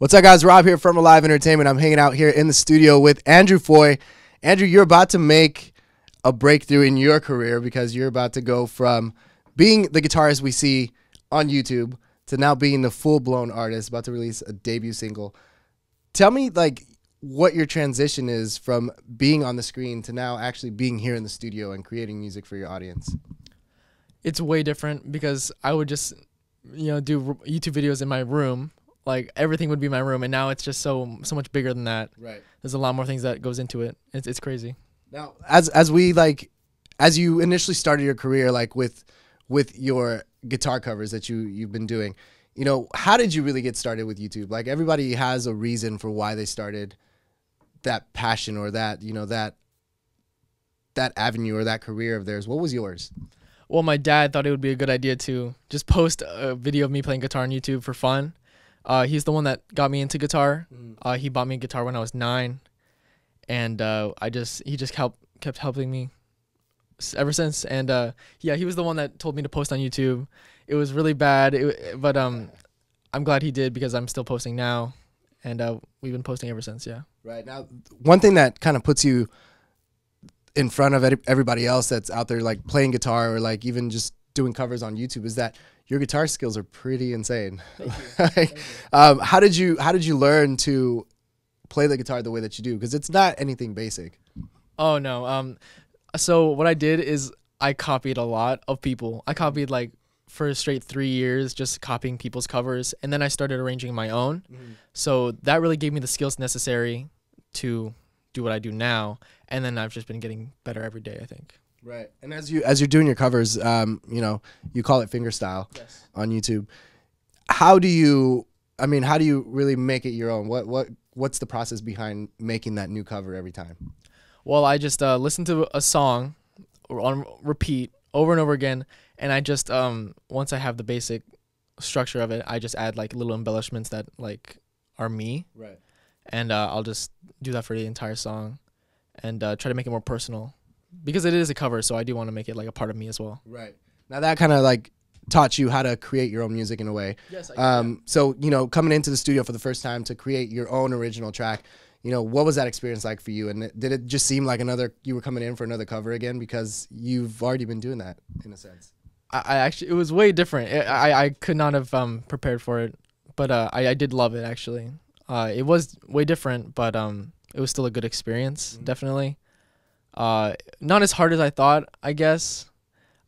What's up, guys? Rob here from Front Row Live Entertainment. I'm hanging out here in the studio with Andrew Foy. Andrew, you're about to make a breakthrough in your career because you're about to go from being the guitarist we see on YouTube to now being the full-blown artist, about to release a debut single. Tell me, like, what your transition is from being on the screen to now actually being here in the studio and creating music for your audience. It's way different because I would just, you know, do YouTube videos in my room. Like, everything would be my room, and now it's just so much bigger than that. Right. There's a lot more things that goes into it. It's crazy. Now, as you initially started your career, like with your guitar covers that you've been doing, you know, how did you really get started with YouTube? Like, everybody has a reason for why they started that passion or that, you know, that avenue or that career of theirs. What was yours? Well, my dad thought it would be a good idea to just post a video of me playing guitar on YouTube for fun. He's the one that got me into guitar. He bought me a guitar when I was 9, and he just kept helping me ever since. And yeah, he was the one that told me to post on YouTube. It was really bad, but I'm glad he did because I'm still posting now, and we've been posting ever since. Yeah. Right now, one thing that kind of puts you in front of everybody else that's out there, like playing guitar or like even just doing covers on YouTube, is that your guitar skills are pretty insane. Thank you. Thank you. How did you learn to play the guitar the way that you do? Because it's not anything basic. Oh no. So what I did is I copied a lot of people. I copied like for a straight 3 years, just copying people's covers, and then I started arranging my own. So that really gave me the skills necessary to do what I do now, and then I've just been getting better every day, I think. Right. And as you're doing your covers, you know, you call it fingerstyle. Yes. On YouTube. How do you really make it your own? What's the process behind making that new cover every time? Well, I just listen to a song on repeat over and over again, and I just once I have the basic structure of it, I just add like little embellishments that like are me. Right. And I'll just do that for the entire song and try to make it more personal. Because it is a cover, so I do want to make it like a part of me as well. Right. Now that kind of like taught you how to create your own music in a way. Yes, I did. So, you know, coming into the studio for the first time to create your own original track, you know, what was that experience like for you? And did it just seem like you were coming in for another cover again? Because you've already been doing that in a sense. I actually, it was way different. I could not have prepared for it, but I did love it actually. It was way different, but it was still a good experience, definitely. Not as hard as I thought, I guess.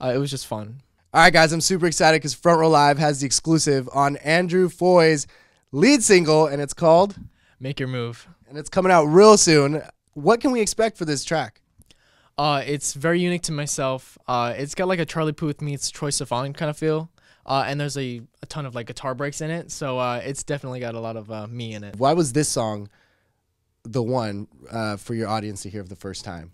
It was just fun. All right, guys, I'm super excited because Front Row Live has the exclusive on Andrew Foy's lead single, and it's called Make Your Move. And it's coming out real soon. What can we expect for this track? It's very unique to myself. It's got like a Charlie Puth meets Troye Sivan kind of feel. And there's a ton of like guitar breaks in it, so it's definitely got a lot of me in it. Why was this song the one for your audience to hear for the first time?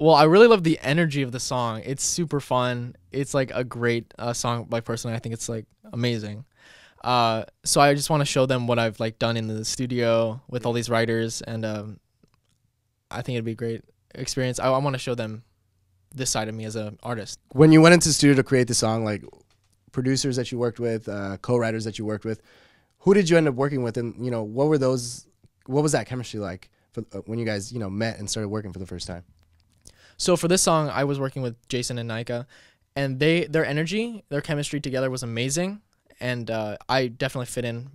Well, I really love the energy of the song. It's super fun. It's like a great song. Like, personally, I think it's like amazing. So I just want to show them what I've like done in the studio with all these writers, and I think it'd be a great experience. I want to show them this side of me as an artist. When you went into the studio to create the song, like producers that you worked with, co-writers that you worked with, who did you end up working with, and you know what were those? What was that chemistry like when you guys, you know, met and started working for the first time? So for this song, I was working with Jason and Naika, and their energy, their chemistry together was amazing, and I definitely fit in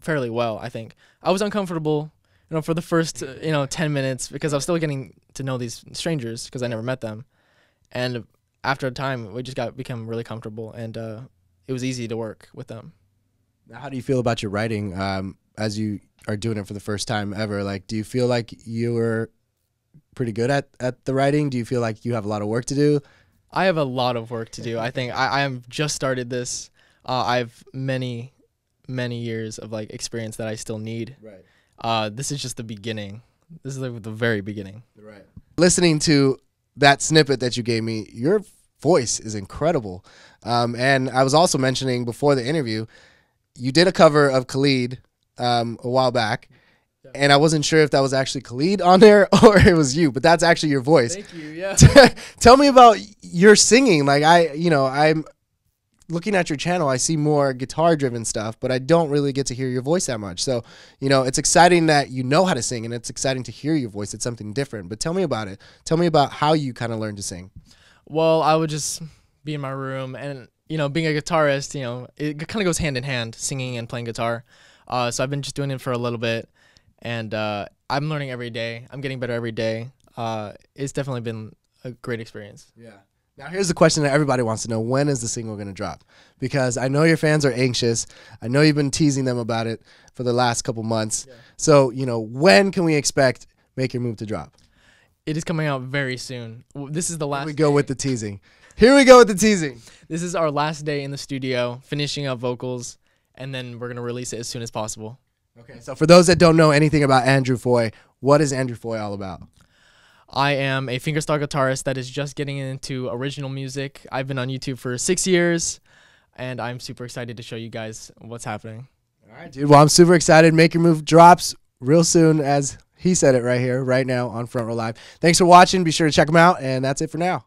fairly well, I think. I was uncomfortable, you know, for the first, you know, 10 minutes because I was still getting to know these strangers because I never met them, and after a time, we just became really comfortable, and it was easy to work with them. Now, how do you feel about your writing as you are doing it for the first time ever? Like, do you feel like you were pretty good at the writing? Do you feel like you have a lot of work to do? I have a lot of work to do. I think I just started this. I've many years of like experience that I still need. Right. This is just the beginning. This is like the very beginning. Right. Listening to that snippet that you gave me, your voice is incredible. And I was also mentioning before the interview, you did a cover of Khalid a while back, and I wasn't sure if that was actually Khalid on there or it was you, but that's actually your voice. Thank you. Yeah. Tell me about your singing. Like, I'm looking at your channel, I see more guitar-driven stuff, but I don't really get to hear your voice that much. So, you know, it's exciting that you know how to sing, and it's exciting to hear your voice. It's something different. But tell me about it. Tell me about how you kind of learned to sing. Well, I would just be in my room, and, you know, being a guitarist, you know, it kind of goes hand in hand, singing and playing guitar. So I've been just doing it for a little bit, and I'm learning every day. I'm getting better every day. It's definitely been a great experience. Yeah. Now, here's the question that everybody wants to know. When is the single going to drop? Because I know your fans are anxious. I know you've been teasing them about it for the last couple months. Yeah. So, you know, when can we expect Make Your Move to drop? It is coming out very soon. This is the last day. Here we go with the teasing. This is our last day in the studio, finishing up vocals, and then we're going to release it as soon as possible. Okay, so for those that don't know anything about Andrew Foy, what is Andrew Foy all about? I am a fingerstyle guitarist that is just getting into original music. I've been on YouTube for 6 years, and I'm super excited to show you guys what's happening. All right, dude. Well, I'm super excited. Make Your Move drops real soon, as he said it right here, right now on Front Row Live. Thanks for watching. Be sure to check them out, and that's it for now.